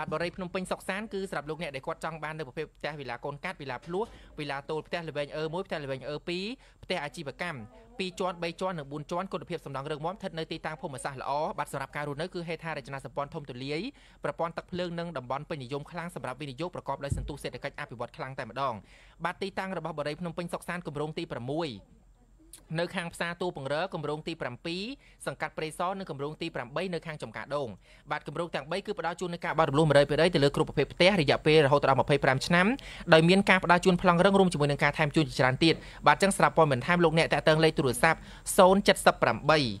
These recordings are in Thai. าดบริพนมเป็นซอกแซนคือสำหรับลูกเนี่ยได้กวาดจังบานในประเภทแต่เวลากรกัดเวลาพลุเวลาโตแต่ระเบิดมวยแต่ระเบิดปีแต่อาชีพกรรมปีจวนใบจวนหนึ่งบุญจวนกฎเพียบสำนักเรื่องม้อมทัดในตีตังพมสารอ๋อบัตรสำหรับการรุ่นนั่นคือเฮธาเรจนาสปอนทมตุเลียประปอนตักเพลิงนึ่งดับบอลเป็นนิยมคลังสำหรับวินิโยประกอบโดยสันตุเศรษฐกิจอภิวัตรคลังแต่มาดองบัตรตีตังระบบบริพนมเป็นซอกซานกลุ่มโรงตีประมุยในคางซาตูปงเรอกรมโรงตีปรำปีสังกัดเปรย์ซ้อนในกรมโรงตีปรำใบในคางจมกาดงบาดกรมโรงต่างใบคือปลาจูนในกาบาดลุ่มเลยไปได้แต่เลือกกลุ่มประเภทเตะระยะเปรย์เราตระมาเผยปรำชนะโดยเมียนกาปลาจูนพลังเรื่องรวมจำนวนในกาไทม์จูนจานตีดบาดจังสลับปอนเหมือนไทม์ลงเนี่ยแต่เติงเลยตรวจทราบโซนจัดสับปรำใบ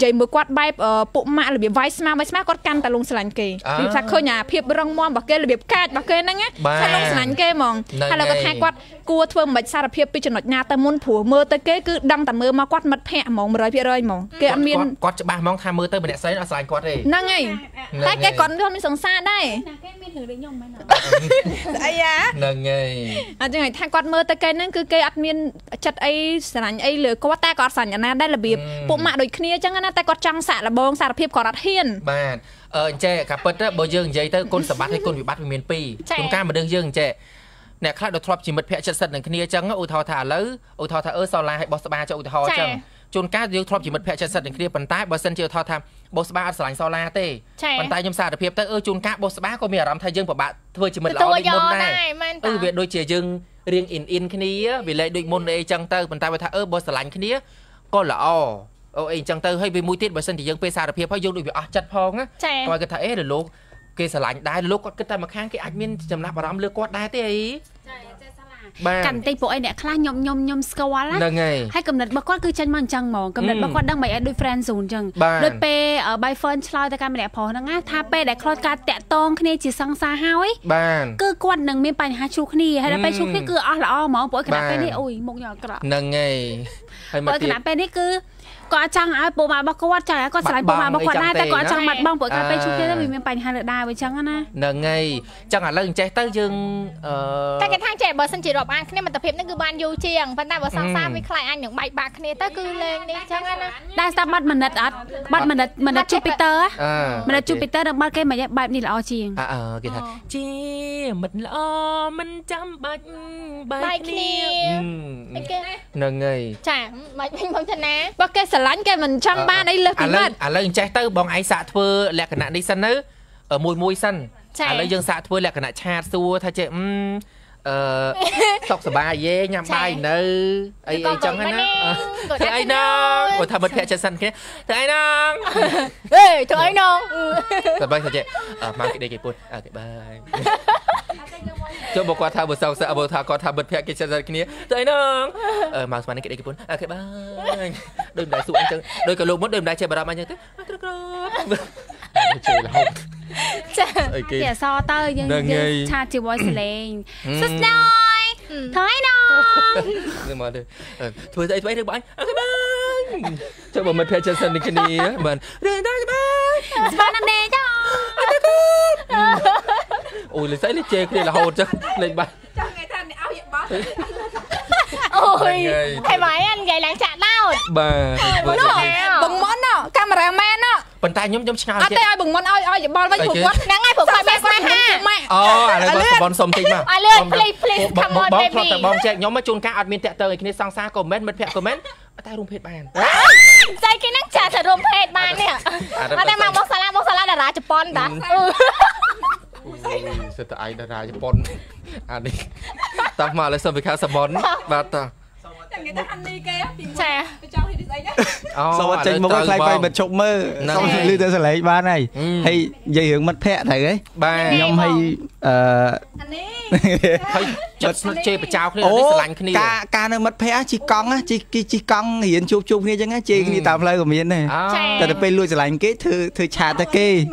จมือกวาดใบปุ๋มมาระเบียบไวส์มาไวส์มากอดกันแต่ลงสารเกณฑ์ระเบียบสักคนอย่าพิบรองมองบักเกณฑ์ระเบียบการบักเกณฑ์นั่นไงถ้าลงสารเกณฑ์มองถ้าเราก็แทกกวาดกูเทิมบัดซาระเพียบไปจนหนวดงาแต่มุนผัวเมื่อตะเกคือดังแต่เมื่อมากวัดมัดแพะมองร้อยเพียร้อยมองเกอเมียนกวัดจะบ้ามองทำเมื่อเตอร์เป็นเด็กไซน์อาศัยกวัดเลยนั่งไงแต่แกก่อนที่เราไม่สงสารได้แกไม่ถือได้ยงไหมนะไอ้ยะนั่งไงอาจจะไงแทกกวัดเมื่อตะเกนั่นคือเกอเมียนจัดไอ้สารไอ้เหลือกวัดแต่กวัดสารอย่างนั้นได้ระเบียบปุ่มหมาโดยเคลียจังนะแต่กวัดจังสารบองสารเพียบกวัดเฮียนบ้านเจ๊กับเปิดเบอร์เยอะเจ๊เตอร์ก้นสบัดให้ก้นวิบัติเมียนปีตรงกลางมาเดินเยอะเจ๊เนี่ยข้าโดยทรอปจิมดเพะจัดสัตว์หนึ่งคณีจังอุทธรธาเลื้ออุทธรธาสลายให้บอสบาจะอุทธรจังจนก้าโดยทรอปจิมดเพะจัดสัตว์หนึ่งคณีปันท้ายบอสันเจียวทอทำบอสบาอัดสลายสลายเต้ปันท้ายยมซาเดเพียบเต้จนก้าบอสบาก็มีอารมณ์ทายยึงปะบะเพื่อจิมดเราดิมนได้เวียดโดยเจียยึงเรียงอินคณีเวียดเลยโดยมนเลยจังเต้ปันท้ายว่าทาบอสลายคณีก็ละอ้อเองจังเต้ให้ไปมุ้ยติดบอสันที่ยึงเปซาเดเพียบเพราะยึงโดยอัดจัดพองนะคอยกระทะหรือลูกเกสลายได้ลูกก็กระทำมาข้างเกอัดมินจำรับอารมณ์เลือกกอดได้เต้กันเตยโป้ไอเนี่ยคลาดยมสกวาละให้กำเนิดบักวัดคือฉันมันจังหมอกำเนิดบักวัดดังใบด้วยแฟนสูงจังโดยเปย์ใบเฟิร์นชลอยแต่การไม่ได้พอนะง่ะถ้าเปย์ได้คลอดการแตะตองคณีจิตสังสาห้าไว้ก็กวนหนึ่งไม่ไปหาชุกคณีให้ได้ไปชุกนี่คืออ๋อละอ๋อหมอโป้ขนาดเปย์นี่โอ้ยมงหยอกกระนั่งไงโป้ขนาดเปย์นี่คือก็จังไอโป้มาบักวัดใจก็สลายโป้มาบักวัดได้แต่ก็จังบัดบ้องโป้การไปชุกนี่ได้ไม่ไปหาเลือดได้ไว้จังนะนั่งไงจังหวะเรื่องใจเต้ยยังแต่กระทั่งใจบอสันจิตอันนี้มันตะเพียบนั่นคือบานยูเชียงปันได้บอสังสารไม่คลายอันอย่างใบบาคเนต้าคือเลงนี่ช่างนะได้สตาร์บัตมันนัดอัดบัตมันนัดจูปิเตอร์มันนัดจูปิเตอร์ดังบัตแกมาเนี่ยแบบนี้ละอเชียงกินท่าเจี๋ยมันละอมันจำบัตใบคเนต้านางไงใช่มาเป็นบอลชนะบัตแกสลันแกมันช่างบ้านได้เลยถึงบัตอะไรอย่างเจ้าเตอร์บองไอสะเทอแหลกขนาดนี้สั้นเนอะมวยสั้นอะไรอย่างสะเทอแหลกขนาดชาตัวถ้าเจ้ สกสบายเย่ยำใบเนอไอ้จังนะเธอไอ้น้องโอ้ทำมันแผลจะสั่นแค่เธอไอ้น้องเฮ้ยเธอไอ้น้องสบายสบายมาเด็กเก็บปุ่นเก็บใบเจ้าบอกว่าทำบทสาวสาวบททากรทำบทแพรกิจการนี้เธอไอ้น้องมาสมัยนี้เก็บเก็บปุ่นเก็บใบเดิมได้สูงจังโดยกระโหลกมดเดิมได้เจ็บบารามันยังเต้เดี๋ยวซอเตอร์ยังชาจิวอยส์เลงสุดน้อยท้ายน้องนี่มาเลยถอยใจไปถึงบ้านบ้านเจ้าบอกมันเพชรสันนิคณีมันเดินได้บ้านบ้านนั่นเองจ้าโอ้ยเลยใส่เลยเจ๊กเลยละโหดจังเลยบ้านจังไงท่านเอาอย่างบ้าโอ้ยใครไว้อันใหญ่หลังจากเล่าบ้านน้องบังมอนเนาะกล้ามอะไรแม่เนาะปัญญาย้อมย้อมชาติเตยอ้อยบุ๋งมอนอ้อยอ้อยอย่าบอลว่าอยู่วัดนั่งไงผมคอยแม่มาห้าอ๋ออะไรก็บอลสมจริงมาเลื่อน please please come on baby บอลแต่บอลแจกย้อมมาจูนการอัดมินเตยเตยคิดในซองซ่าคอมเมนต์มันแพะคอมเมนต์แต่รวมเพจบ้านใจคิดนั่งจ่าแต่รวมเพจบ้านเนี่ยแต่มาบอลสลัดดาราจะปอนด่าเสร็จแต่ไอดาราจะปอนอันนี้ตามมาเลยสมเป็นข้าสมอนบาตาngười ta ăn đi kia thì tôi cho thì đấy nhá sau đó trình một cái play bay bật chụp mơ xong lưu tới lấy ba này hay dây hướng mất phe thầy ấy ba nhom hay bật chơi bật trao cái này ca ca nó mất phe chỉ con hiện chụp nghe chứ nghe chơi cái gì tạm play của mình này tại để bên lui trở lại cái thứ chà ta kê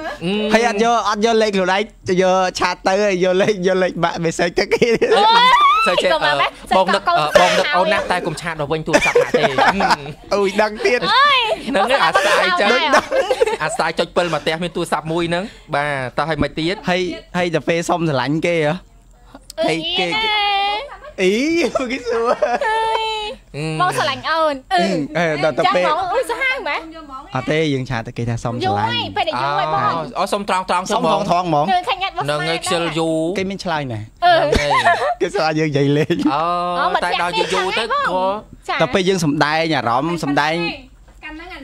hay ăn vô lệch rồi đấy giờ chà tới vô lệch bạn về xây cái kia bong được ôn nát tay cùng cha đầu quanh tụi sập hạ tề ơi đăng tiền nó cái ạt sai chơi ạt sai chơi pel mà té bên tụi sập mui nấng bà tao hay mày tiếc hay cà phê xong rồi lạnh kê hả hay kê ý cái xưa món sờ lạnh ơn cà phê ôi sao hay mày à tê dừng trà tê kê ra xong rồi lạnh phải để vui món ở xong tròn món nâng ngay chơi du cái miếng chai này cái sao dương dày lên tại đào chơi du tới cà phê dương sầm đai nhà rõm sầm đai căn năng anh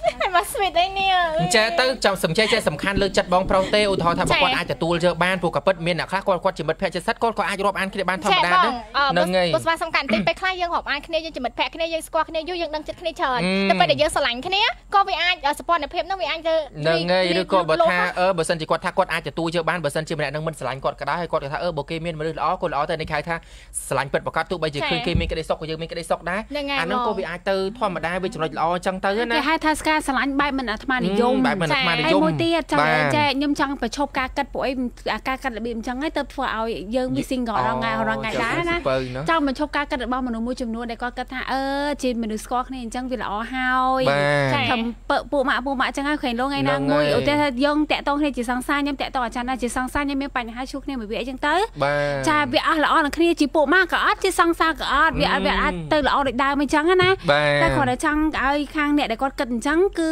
mà sweet đấy nè chơi tới trong sầm chơi chơi sầm khăn lên chặt bóng pro tê ô thò thằng bọn ai chặt tua chơi ban buộc cặp bớt miên à khác quan chỉ mất phe chơi sắt quan ai rob ăn khi để ban thằng đá đấy nâng ngay bớt ba sầm cản tên bay khai dương họp ai khi này chỉ mất phe khi này dương squat khi này dương đang chặt khi này trời để bay để dương sờ lạnh khi này có với ai ở sport này phép nó với ai chơi nâng ngay rồi còn bớt tha bớt sân chỉ quan tha quan ai chặt tua chơi ban bớt sân chỉ mất năng mình sờ lạnh quan cả đá hay quan cả tha bồ kê miên mà được ó quan ó tại này khai tha sờ lạnh bật bọc cát tụ bây giờ kê miên cái đây sọc của dương miên cái đây sọc đá anh nó có với ai tư thua mà đá bây giờ nói ó chăng tư á nè จังคือ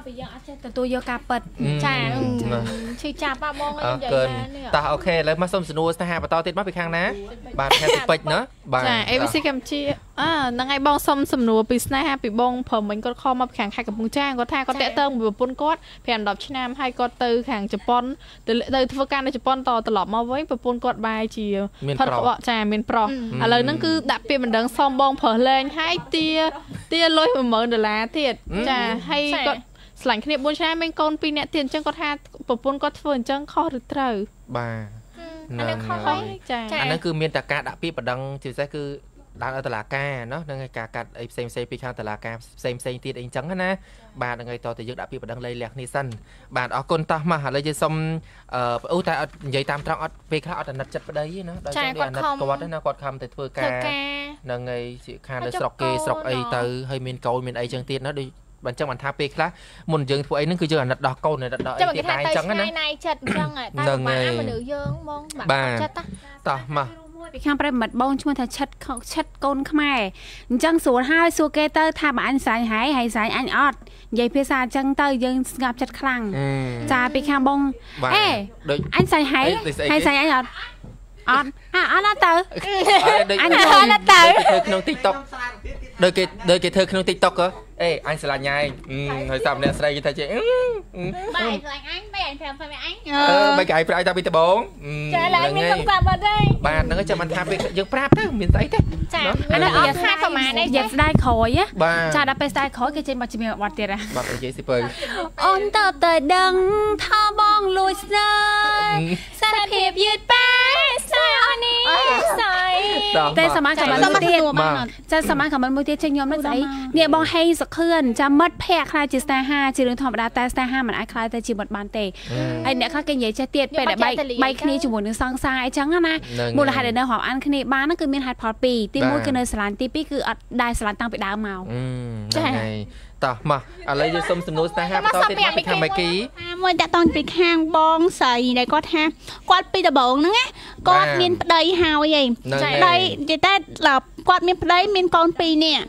แต่ตัวยกาเปิดจ้าชิจ่าป้ามองอะไรเกินตาโอเคแล้วมาส้มสนุสนะฮะปะตอติดมาไปข้างนะบาดแผลติดเป็ดเนอะบาดเอวิซิแคมชีนั่งไงบองส้มสนุสปิสนะฮะปิบองผมมันก็ข้อมาแข่งใครกับมุ้งแจ้งก็ท่าก็เตะเติมแบบปนก้อนแผ่นดอกชินามให้ก็เตอแข่งจะปอนเตอทุกการในจะปอนต่อตลอดมาไว้แบบปนก้อนใบเฉียวพัดเกาะจ่าเมนปลอกอะไรนั่นคือดับเปลี่ยนเหมือนเดิมส้มบองเผลอเล่นให้เตี้ยลอยเหมือนเหมือนเดือดละเตี้ยจ่าให้ก็หลังคดีบุญชาเมงกอนปีเนี่ยเตียนจังก็ท่าปะปนก็เฟินจังคอหรือเต๋อบ่าอันนั้นข้อใช่อันนั้นคือเมียนตะกาดะปีประดังจิ๋วใจคือดังอัตลากาเนาะดังไงกากัดไอเซมเซปีข้างตะลากาเซมเตียนเองจังนะบ่าดังไงต่อแต่ยึดดะปีประดังเลยแหลกนิสันบ่าออกคนตามาหาเลยจะสมอู้แต่ใหญ่ตามตรังอัดปีข้าอัดนัดจัดประเดี๋ยนะใช่กอดคำกอดได้นะกอดคำแต่เพื่อกาดังไงจิ๋วข้างเลยสกเกสกไอเต๋อให้เมียนเกาเมียนไอจังเตียนนะดิบันจังหวัดทาเปกละมุนเยิงพวกไอ้นั่นคือเยิงอันดับดอกเก่าเนี่ยดับดอกไอ้ที่ตายจังงั้นนะจัดจังไงตายออกมาเหมือนเดือยเยิงมองแบบจัดต่อมาไปข้างประมัดบ้องช่วยทำชัดโกนขมายจังส่วนห้าส่วนเกเตอร์ทำอันสายหายสายอันอดใหญ่เพศาจังเตอร์ยังงับจัดคลังจ่าไปข้างบ้องเอ๊ะอันสายหายสายอันอดอันละเตอร์อันละเตอร์เธอขนมติ๊กต๊อกเดยเกเธอขนมติ๊กต๊อกเหรอเอ้ยอันสลัดยัยเฮ้ยสามเนี่ยสไลด์กินเธอเจ๊ไม่สลัดอันไม่อันแถมไฟไม่อันไม่ไก่ไปไอ้ตาปีตะบงเจ๊เลยมีต้องจับมาได้บาทนั่นก็จะมันทำไปยังปราบเธอเหมือนไส้เธออันนั้นอยากฆ่าเข้ามาได้อยากได้คอยอ่ะจ่าดับไปได้คอยกินเจนบัตรจิเมวัดเตี้ยนะบัตรเจ๊สิเปย์อ่อนต่อเตยดังท่าบ้องลุยเนยสารเพียบยืดแป้งใส่อันนี้ใส่แต่สมาร์ทกับมันมือเตี้ยจะสมาร์ทกับมันมือเตี้ยเชงยอมแล้วใส่เนี่ยบ้องให้สักเคลื่อนจะมัดแพร่คลายจิตสตาร์ห้าจิตเรื่องธรรมดาแต่สตาร์ห้ามันไอคลายแต่จิตบทบานเตะไอเนี่ยข้าเก่งใหญ่จะเตี้ยไปแต่ใบคณีจมูกหนึ่งซองซายจังนะนะมูลหาเดินหอบอันคณีบ้านนั่นคือมีหาดพอปีตีมูลกันเดินสลันตีปีคืออัดได้สลันตังไปดาวเมาใช่ต่อมาอะไรจะสมสนุกสตาร์ห้าต่อติดมาไปทำเมื่อกี้มันจะตอนไปข้างบ้องใส่ในก้อนห้ากวาดไปแต่บ้องนั่งไงก้อนมีนใดหาวใหญ่ใดจะได้หลับกอดมีประเดี๋ยวมีนกอนปีเนี่ย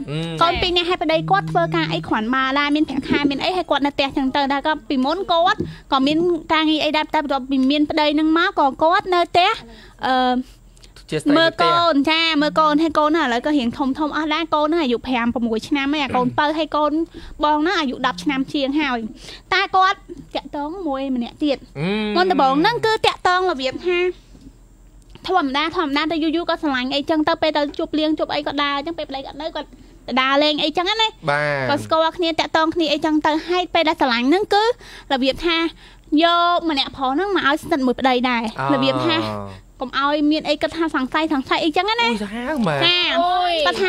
กอนปีเนี่ยให้ประเดี๋ยวกอดเฟอร์กาไอขวัญมาลามีนแผงคามีนไอให้กอดนาเตะจังเตอร์ได้ก็ปีม้วนกอดก็มีนกางไอดับตัวมีนประเดี๋ยวนั่งม้าก็กอดนาเตะเมื่อก่อนใช่เมื่อก่อนให้ก่อนน่ะแล้วก็เห็นทมอ่ะแล้วก่อนน่ะอยู่แพมประมวยชนะแม่ก่อนเปิดให้ก่อนบองน่ะอยู่ดับชนะเชียงหายตาก่อนแกะต้องมวยมันเนี่ยเตียนก่อนแต่บองนั่งคือแกะต้องระเบียบฮะทำได้แต่ยู่ๆก็สลายไอ้จังเตอร์ไปเตอร์จุบเลี้ยงจุบไอ้ก็ดาจังไปอะไรกันเลยก็ดาเลงไอ้จังนั่นเลยก็สกอร์เนี่ยแต่ตอนนี้ไอ้จังเตอร์ให้ไปได้สลายนั่นคือระเบียบฮะโยมันเนี่ยพอนั่งมาเอาสนับมือไปได้ได้ระเบียบฮะผมเอาไอ้เมียนไอ้กระทาสังไส้ไอ้จังนั่นเลยกระทา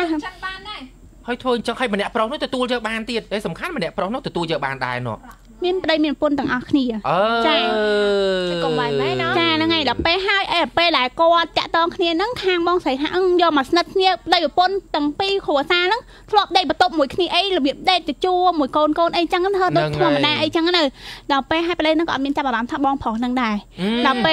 เฮ้ยโทษจังให้มันเนี่ยพร้อมน้อยแต่ตัวเจอบานติดไอ้สำคัญมันเนี่ยพร้อมน้อยแต่ตัวเจอบานได้เนาะมีนไปมีนปนต่างอักนี่อ่ะใช่กลมใบไม้เนาะใช่แล้วไงดับไปให้แอบไปหลายก้อนจะต้องเนี่ยนั่งทางบ้องใส่ทางยอมมาสนัดเนี่ยได้ปนต่างปีหัวซานั่งทลอกได้ประตบหมวยนี่ไอ้ระเบียบได้จะจู่หมวยโกนไอ้จังกันเธอโดนทวงมาได้ไอ้จังกันเลยดับไปให้ไปเลยนั่งก่อนมีนจะมาล้างทับบ้องผ่องนั่งได้ดับไป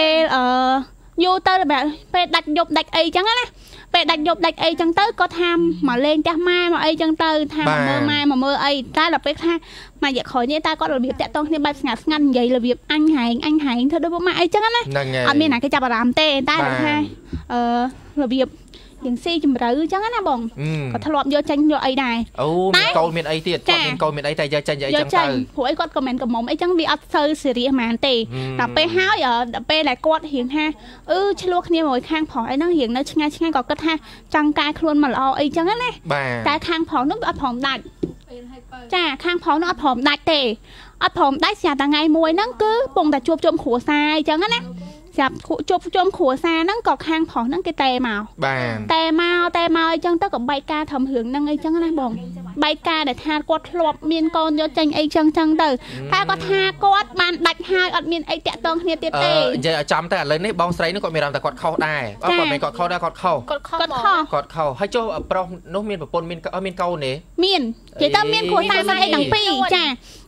ยูเตอร์แบบไปดักยบดักไอ้จังกันนะไปดักยบดักไอ้จังเตอร์ก็ทำมาเล่นจ้ามาไอ้จังเตอร์ทำมาเมื่อไอ้ตาดับไปค่ะมาอยากขอเนี่ยตาก็ระเบียบแต่ต้องเนี่ยใบสงัดงันใหญ่ระเบียบอันหายเธอโดนบอกมาไอ้จังนะอันนี้นะแกจะปรามเตะตาหรือไงระเบียบอย่างซีจุ่มรื้อจังนะบ่งก็ทะเลาะเยอะจังเยอะไอ้ได้มีโกลมีไอ้เตี้ยมีโกลมีไอ้แต่เยอะจังใหญ่จังเตอร์หัวไอ้กอดก็เหม็นกับหม่อมไอ้จังวีอัดเซอร์ซีรีส์มันเตะแต่ไปห้าวอย่าไปหลายกอดเห็นฮะชลวกเนี่ยหมวยข้างผอไอ้นั่งเห็นนะช่างก็กระทะจังกายครวนมาเอาไอ้จังนั่นเลยแต่ข้างผอนุ่มอัดผอมดัดจ้าข้างผอนุ่มอัดผอมดัดเตะอัดผอมได้เสียแต่ไงมวยนั่งคือปงแต่จมหัวทรายจังนั่นนะจับจมขัวซานั่งกอกห้างผองนั่งกิเตะเมาเตะเมาไอ้จังเต้ากับใบกาทำเหืองนั่งไอ้จังนะบ่งใบกาแต่ทานกอดหลบมีนกอนยอดจังไอ้จังเตอถ้าก็ทานกอดมันดักหายอดมีนไอ้แตะตองเนี่ยเตะจะจำแต่เลยนี่บองไซน์นึกกอดมีรำแต่กอดเข้าได้กอดไม่กอดเข้าได้กอดเข้าให้โจ้ปลอมน้องมีนแบบปนมีนเกาเนี่ยมีน chỉ tao miên khối ta sao đây đằng pì cha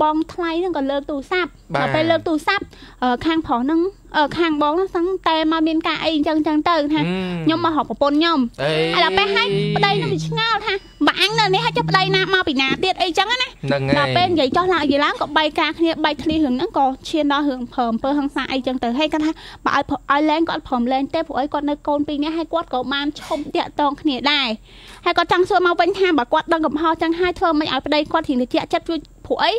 บองไทยนั่งก็เลิกตูซับเราไปเลิกตูซับคางพอนั่งคางบองนั่งสังเตะมาเบียนกาไอ้จังจังเติมฮะยมมาหอบปนยมไอ้เราไปให้ไปได้นั่งไปเงาฮะบางเดือนนี้ให้จับได้นะมาปีนาเตี้ยไอ้จังนะเราเป็นใหญ่จ้าละอยู่ล้างก็ใบกาเนี่ยใบทะเลหึงนั่งก็เชียนดอหึงเพิ่มเพิ่มหังสายไอ้จังแต่ให้กันฮะบ่ายไอ้แรงก็เพิ่มแรงเต้ผู้ไอ้ก็ในโกนปีนี้ให้กวาดก็มันชมเตี้ยตองเนี่ยได้ให้ก็จังส่วนมาเป็นห้าบ่กวาดดังกับห่อจังให้เธอไม่เอาไปได้กวาดถิ่นเตี้ยจัดผู้ไอ้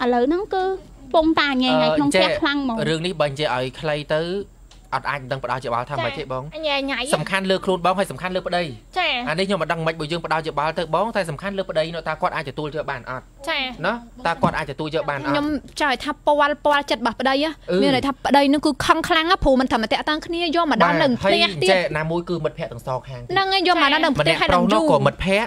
อะไรนั่งคือปงตาไงไงน้องแจ๊คคลั่งมองเรื่องนี้บันเจอไอ้ใครเต้อัดอันดังปะดาวเจ็บบ้าทำไมเจ็บบ้องสำคัญเลือกครูบ้องให้สำคัญเลือกปะได้อันนี้โยมมาดังไมค์บุญยังปะดาวเจ็บบ้าเตะบ้องแต่สำคัญเลือกปะได้เนาะตากวาดอาจจะตัวเจ็บบานอัดเนาะตากวาดอาจจะตัวเจ็บบานอัดโยมจ่ายทับปวารเจ็บบ้าปะได้อะมีอะไรทับปะได้นั่นคือคลั่งคลั่งอ่ะผมมันทำมาแต่ตั้งขึ้นนี่โยมมาดังหนึ่งเตี้ยเตี้ยน้ำมุ้ยคือมัดแพะต่างซอกแห้งนั่งไงโยมมาดังหนึ่งเตี้ยให้ดังจู่มัดแพะ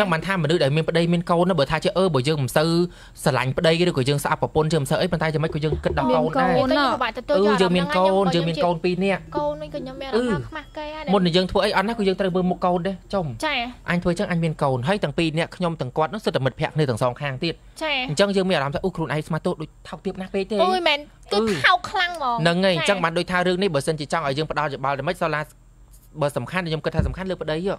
จังมันท่ามันดื้อได้เมียนประเดี๋ยเมียนก้อนนะเบอร์ท้ายเจ้าเบอร์ยังมันซื้อสลังประเดี๋ยก็ได้ก็ยังสะอาดปะปนเชื่อมเสยปันท้ายจะไม่ก็ยังกระดองได้ยังเมียนก้อนยังเมียนก้อนปีนี้ก้อนนี่ก็ยังเมียนก้อนมากเกยได้หมดในยังถ้วยอันนั้นก็ยังเตะเบอร์มุกก้อนได้จมอันถ้วยจังอันเมียนก้อนให้ต่างปีนี้ขยมต่างก้อนนั่นสุดแต่หมดแพะในต่างสองข้างติดจังยังเมียนรำใส่อุครูนไอสมาร์ทโต้ด้วยเท้าเทียบนักเป๊ะเท่ก็เท้าคลั่งมองนั่งไงจังมันโดยท่าเรื่องนี้เบอร์เซนจีจังไอยังประดาจะบาลไม่สลัดเบอร์สำคัญยังกระทำสำคัญเลยประเดี๋ย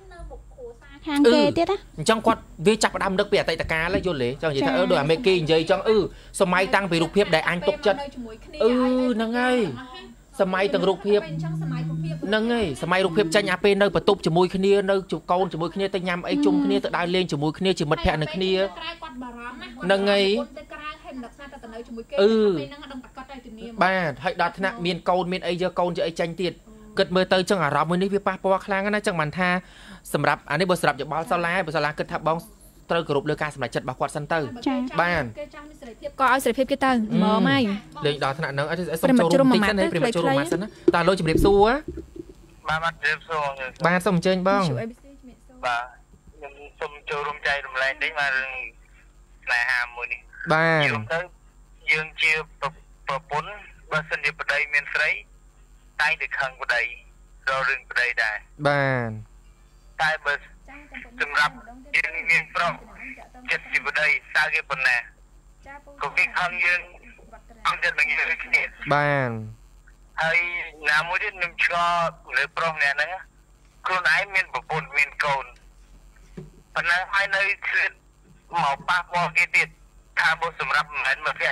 จังกวาดวิจักประดามเด็กเปียไตตะการเลยโยนเลยจังยี่ถ้าโดยอเมริกันยี่จังสมัยตั้งไปรูปเพียบได้อันตกจัดนั่งไงสมัยตั้งรูปเพียบนั่งไงสมัยรูปเพียบจังอาเป็นเนยประตูจมูกขณีเนยจุกโกนจมูกขณีแต่ยำไอจุ่มขณีแต่ได้เลี้ยงจมูกขณีจมูกแพะหนึ่งขณีนั่งไงบ้าให้ดัชนะเมียนโกนเมียนไอเยอะโกนจะไอจังติดเกิดเมื่อเตยจังอ่ะเราเมื่อนี้พี่ป้าเพราะว่าครั้งนั้นจังมันท่าสำหรับอันนี้บทสำหรับจากบอลซาลาบอลซาลาเกิดทับบอลเตยกรุบเลือกการสำหรับจัดบอลควอดซันเตอร์บ้านก็เอาเสร็จเพียบกี่ตังมอไม่เลยดาวถนัดน้องไอ้สมโจรติดกันไอ้ปริมาโจรมาซะนะตาโลจิบเรียบซัวมันเรียบซัวบ้านสมเจนบ้องบ้านสมโจรใจรวมแรงได้มาหลายหามมือนี่บ้านยังเชียร์ประปนบอลสันเดียบประเดี๋ยวเมียนไฟใต้เด็กขังประเดี๋ยวเราเรื่องประเดี๋ยวได้บ้านใต้เบอร์สำหรับยืนยืนเพราะ70ประเดี๋ยวสาเก็บปนแน่ก็วิ่งขังยืนอันเดินมันยืนขึ้นเนี่ยบ้านไอ้น้ำมือที่นุ่มชอเลยเพราะเนี่ยนะครูนายมีนประปนมีนโกนปนังไอ้ในคือหมอปากวอกิติดทาบสำหรับเหมือนมาแค่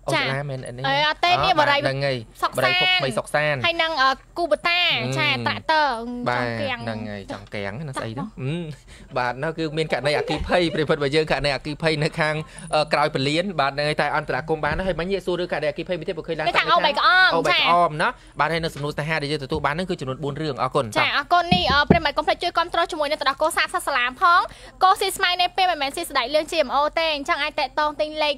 ก Chà, tên đi vào đây sọc xa hay năng cu bật ta, chà tạ tờ trong kén nó xây đó bà nó cứ bên cạnh này à kì phây, bởi phật bởi dương cạnh này à kì phây nó khang còi bởi liến, bà này tại ăn tạ công bán nó hay bánh nhẹ xua đưa cạnh này à kì phây mới thế bởi khơi láng tặng cái tháng ô bạch ôm nó, bà này nó sửng nụ ta ha để cho tụi tụi bán nó cứ chuẩn nụ buôn rường ở con chà, ở con đi, bởi mặt con phải chơi con trò cho mùi nên tụi đó cô xa xa xa làm phóng cô xí smile nè phê mà mẹ xí đại lương chìm ô tên chẳng ai tệ tôn tinh lệch